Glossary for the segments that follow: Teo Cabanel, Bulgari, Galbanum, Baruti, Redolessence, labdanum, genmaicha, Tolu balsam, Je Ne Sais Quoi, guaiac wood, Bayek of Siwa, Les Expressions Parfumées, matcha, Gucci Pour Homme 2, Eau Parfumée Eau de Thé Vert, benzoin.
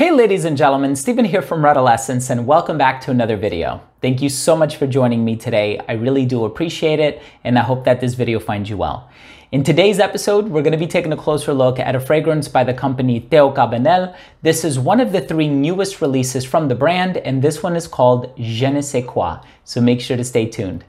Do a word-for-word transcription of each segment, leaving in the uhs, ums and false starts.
Hey ladies and gentlemen, Stephen here from Redolessence and welcome back to another video. Thank you so much for joining me today. I really do appreciate it and I hope that this video finds you well. In today's episode, we're going to be taking a closer look at a fragrance by the company Teo Cabanel. This is one of the three newest releases from the brand and this one is called Je Ne Sais Quoi, so make sure to stay tuned.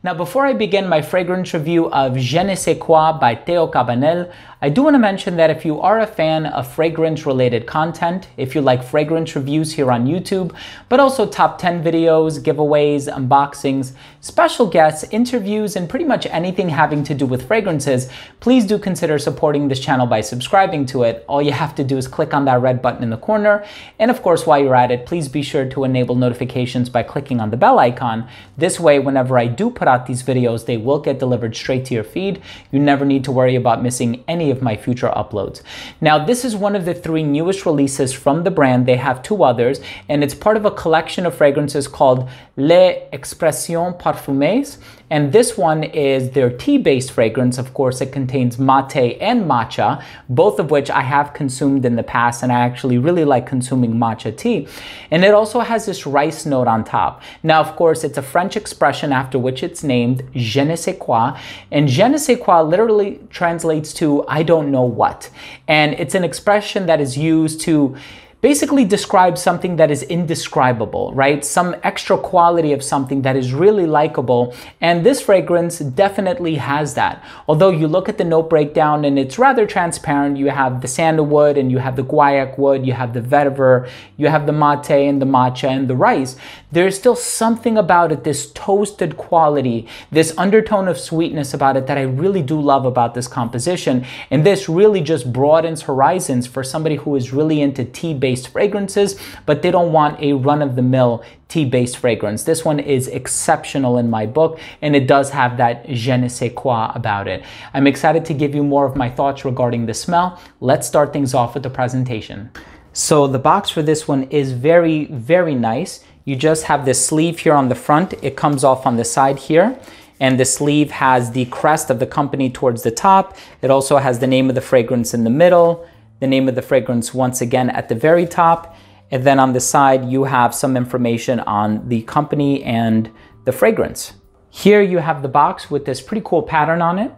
Now, before I begin my fragrance review of Je Ne Sais Quoi by Teo Cabanel, I do want to mention that if you are a fan of fragrance-related content, if you like fragrance reviews here on YouTube, but also top ten videos, giveaways, unboxings, special guests, interviews, and pretty much anything having to do with fragrances, please do consider supporting this channel by subscribing to it. All you have to do is click on that red button in the corner. And of course, while you're at it, please be sure to enable notifications by clicking on the bell icon. This way, whenever I do put out these videos, they will get delivered straight to your feed. You never need to worry about missing any of my future uploads. Now, this is one of the three newest releases from the brand. They have two others, and it's part of a collection of fragrances called Les Expressions Parfumées. And this one is their tea-based fragrance. Of course, it contains mate and matcha, both of which I have consumed in the past, and I actually really like consuming matcha tea. And it also has this rice note on top. Now, of course, it's a French expression after which it's named Je Ne Sais Quoi, and Je Ne Sais Quoi literally translates to I don't know what. And it's an expression that is used to basically describes something that is indescribable, right? Some extra quality of something that is really likable. And this fragrance definitely has that. Although you look at the note breakdown and it's rather transparent. You have the sandalwood and you have the guaiac wood, you have the vetiver, you have the mate and the matcha and the rice. There's still something about it, this toasted quality, this undertone of sweetness about it that I really do love about this composition. And this really just broadens horizons for somebody who is really into tea-based fragrances, but they don't want a run-of-the-mill tea-based fragrance. This one is exceptional in my book, and it does have that Je Ne Sais Quoi about it. I'm excited to give you more of my thoughts regarding the smell. Let's start things off with the presentation. So the box for this one is very, very nice. You just have this sleeve here on the front. It comes off on the side here. And the sleeve has the crest of the company towards the top. It also has the name of the fragrance in the middle, the name of the fragrance once again at the very top, and then on the side you have some information on the company and the fragrance. Here you have the box with this pretty cool pattern on it.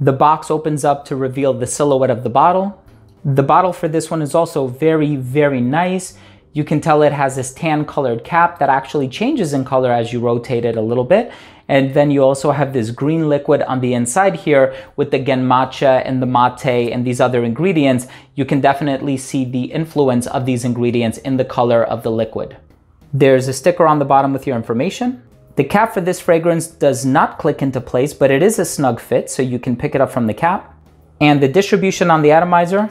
The box opens up to reveal the silhouette of the bottle. The bottle for this one is also very, very nice. You can tell it has this tan colored cap that actually changes in color as you rotate it a little bit. And then you also have this green liquid on the inside here with the genmaicha and the mate and these other ingredients. You can definitely see the influence of these ingredients in the color of the liquid. There's a sticker on the bottom with your information. The cap for this fragrance does not click into place, but it is a snug fit, so you can pick it up from the cap. And the distribution on the atomizer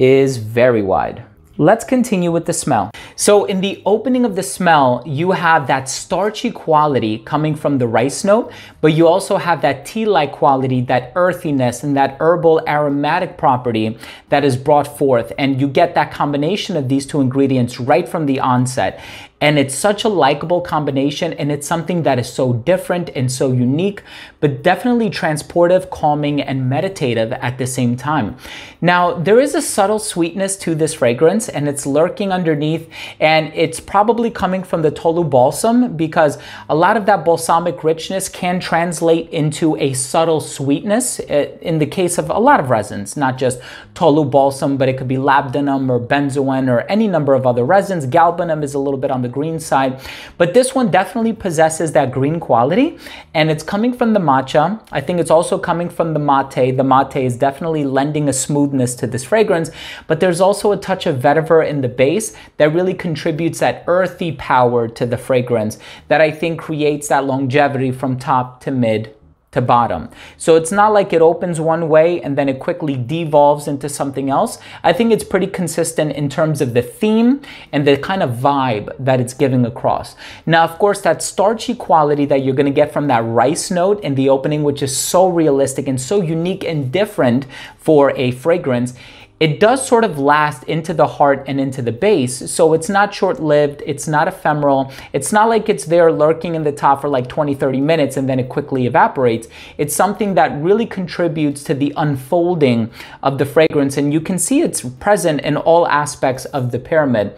is very wide. Let's continue with the smell. So in the opening of the smell, you have that starchy quality coming from the rice note, but you also have that tea-like quality, that earthiness, and that herbal aromatic property that is brought forth. And you get that combination of these two ingredients right from the onset. And it's such a likable combination, and it's something that is so different and so unique, but definitely transportive, calming, and meditative at the same time. Now, there is a subtle sweetness to this fragrance, and it's lurking underneath, and it's probably coming from the Tolu balsam, because a lot of that balsamic richness can translate into a subtle sweetness in the case of a lot of resins, not just Tolu balsam, but it could be labdanum or benzoin or any number of other resins. Galbanum is a little bit on the the green side, but this one definitely possesses that green quality, and it's coming from the matcha. I think it's also coming from the mate. The mate is definitely lending a smoothness to this fragrance, but there's also a touch of vetiver in the base that really contributes that earthy power to the fragrance that I think creates that longevity from top to mid to bottom. So it's not like it opens one way and then it quickly devolves into something else. I think it's pretty consistent in terms of the theme and the kind of vibe that it's giving across. Now, of course, that starchy quality that you're going to get from that rice note in the opening, which is so realistic and so unique and different for a fragrance, It does sort of last into the heart and into the base, so it's not short-lived, it's not ephemeral, it's not like it's there lurking in the top for like twenty, thirty minutes and then it quickly evaporates. It's something that really contributes to the unfolding of the fragrance, and you can see it's present in all aspects of the pyramid.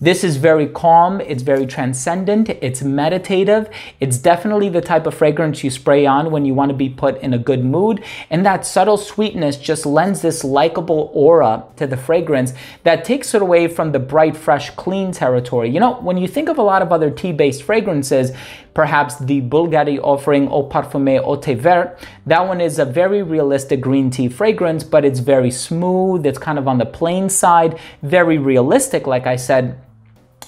This is very calm, it's very transcendent, it's meditative, it's definitely the type of fragrance you spray on when you want to be put in a good mood, and that subtle sweetness just lends this likable aura to the fragrance that takes it away from the bright, fresh, clean territory. You know, when you think of a lot of other tea-based fragrances, perhaps the Bulgari offering Eau Parfumée Eau de Thé Vert, that one is a very realistic green tea fragrance, but it's very smooth, it's kind of on the plain side, very realistic, like I said,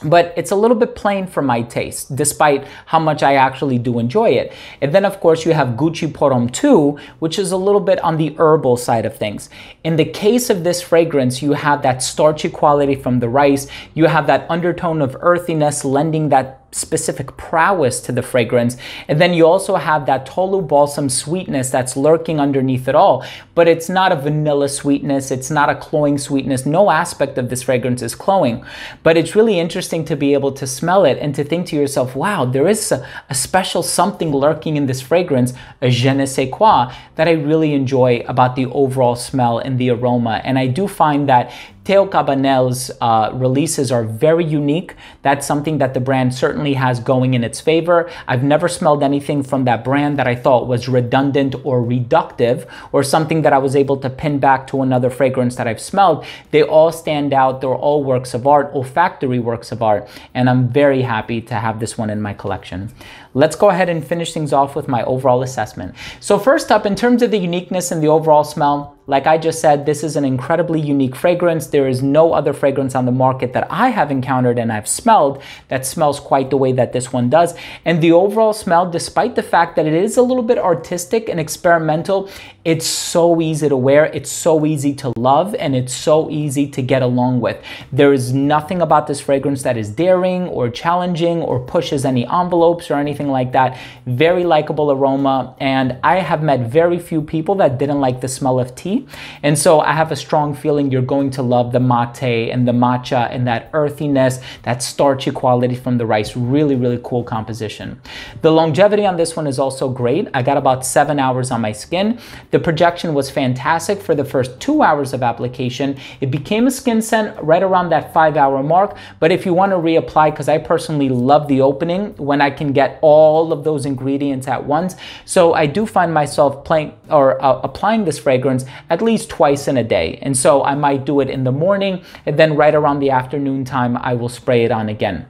but it's a little bit plain for my taste, despite how much I actually do enjoy it. And then, of course, you have Gucci Pour Homme two, which is a little bit on the herbal side of things. In the case of this fragrance, you have that starchy quality from the rice. You have that undertone of earthiness, lending that specific prowess to the fragrance. And then you also have that Tolu balsam sweetness that's lurking underneath it all, but it's not a vanilla sweetness, it's not a cloying sweetness. No aspect of this fragrance is cloying, but it's really interesting to be able to smell it and to think to yourself, wow, there is a, a special something lurking in this fragrance, a Je Ne Sais Quoi, that I really enjoy about the overall smell and the aroma. And I do find that Teo Cabanel's uh, releases are very unique. That's something that the brand certainly has going in its favor. I've never smelled anything from that brand that I thought was redundant or reductive, or something that I was able to pin back to another fragrance that I've smelled. They all stand out. They're all works of art, olfactory works of art, and I'm very happy to have this one in my collection. Let's go ahead and finish things off with my overall assessment. So first up, in terms of the uniqueness and the overall smell, like I just said, this is an incredibly unique fragrance. There is no other fragrance on the market that I have encountered and I've smelled that smells quite the way that this one does. And the overall smell, despite the fact that it is a little bit artistic and experimental, it's so easy to wear, it's so easy to love, and it's so easy to get along with. There is nothing about this fragrance that is daring or challenging or pushes any envelopes or anything like that. Very likable aroma, and I have met very few people that didn't like the smell of tea. And so I have a strong feeling you're going to love the mate and the matcha and that earthiness, that starchy quality from the rice. Really, really cool composition. The longevity on this one is also great. I got about seven hours on my skin. The projection was fantastic for the first two hours of application. It became a skin scent right around that five hour mark. But if you want to reapply, because I personally love the opening when I can get all of those ingredients at once. So I do find myself playing or uh, applying this fragrance at least twice in a day. And so I might do it in the morning, and then right around the afternoon time, I will spray it on again.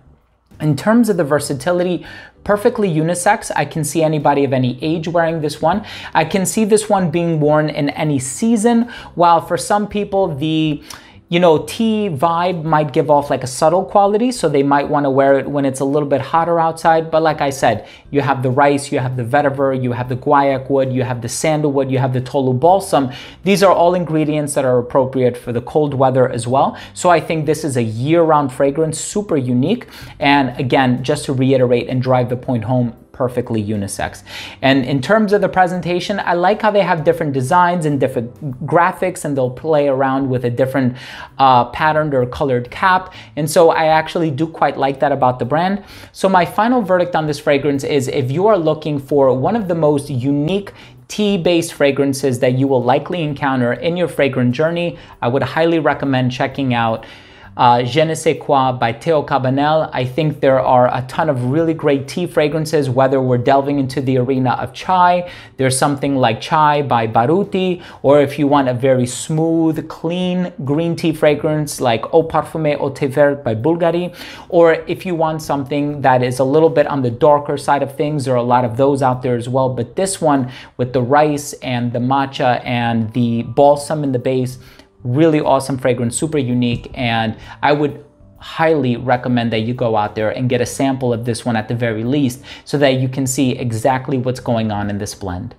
In terms of the versatility, perfectly unisex. I can see anybody of any age wearing this one. I can see this one being worn in any season, while for some people, the You know, tea vibe might give off like a subtle quality, so they might want to wear it when it's a little bit hotter outside. But like I said, you have the rice, you have the vetiver, you have the guaiac wood, you have the sandalwood, you have the Tolu balsam. These are all ingredients that are appropriate for the cold weather as well. So I think this is a year-round fragrance, super unique. And again, just to reiterate and drive the point home, perfectly unisex. And in terms of the presentation, I like how they have different designs and different graphics, and they'll play around with a different uh, patterned or colored cap. And so I actually do quite like that about the brand. So my final verdict on this fragrance is, if you are looking for one of the most unique tea-based fragrances that you will likely encounter in your fragrant journey, I would highly recommend checking out Uh, Je Ne Sais Quoi by Teo Cabanel. I think there are a ton of really great tea fragrances, whether we're delving into the arena of chai, there's something like Chai by Baruti, or if you want a very smooth, clean green tea fragrance like Eau Parfumée Eau de Thé Vert by Bulgari, or if you want something that is a little bit on the darker side of things, there are a lot of those out there as well, but this one with the rice and the matcha and the balsam in the base, really awesome fragrance, super unique, and I would highly recommend that you go out there and get a sample of this one at the very least, so that you can see exactly what's going on in this blend.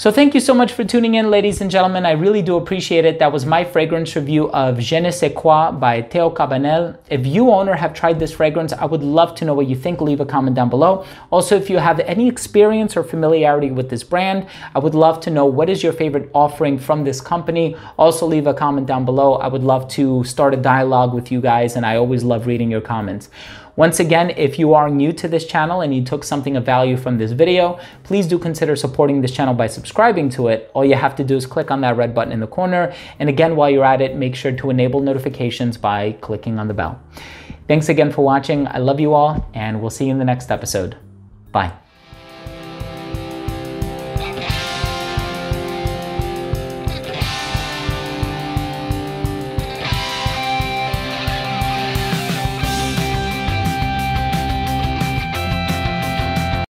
So thank you so much for tuning in, ladies and gentlemen. I really do appreciate it. That was my fragrance review of Je Ne Sais Quoi by Teo Cabanel. If you own or have tried this fragrance, I would love to know what you think. Leave a comment down below. Also, if you have any experience or familiarity with this brand, I would love to know what is your favorite offering from this company. Also, leave a comment down below. I would love to start a dialogue with you guys, and I always love reading your comments. Once again, if you are new to this channel and you took something of value from this video, please do consider supporting this channel by subscribing to it. All you have to do is click on that red button in the corner. And again, while you're at it, make sure to enable notifications by clicking on the bell. Thanks again for watching. I love you all, and we'll see you in the next episode. Bye.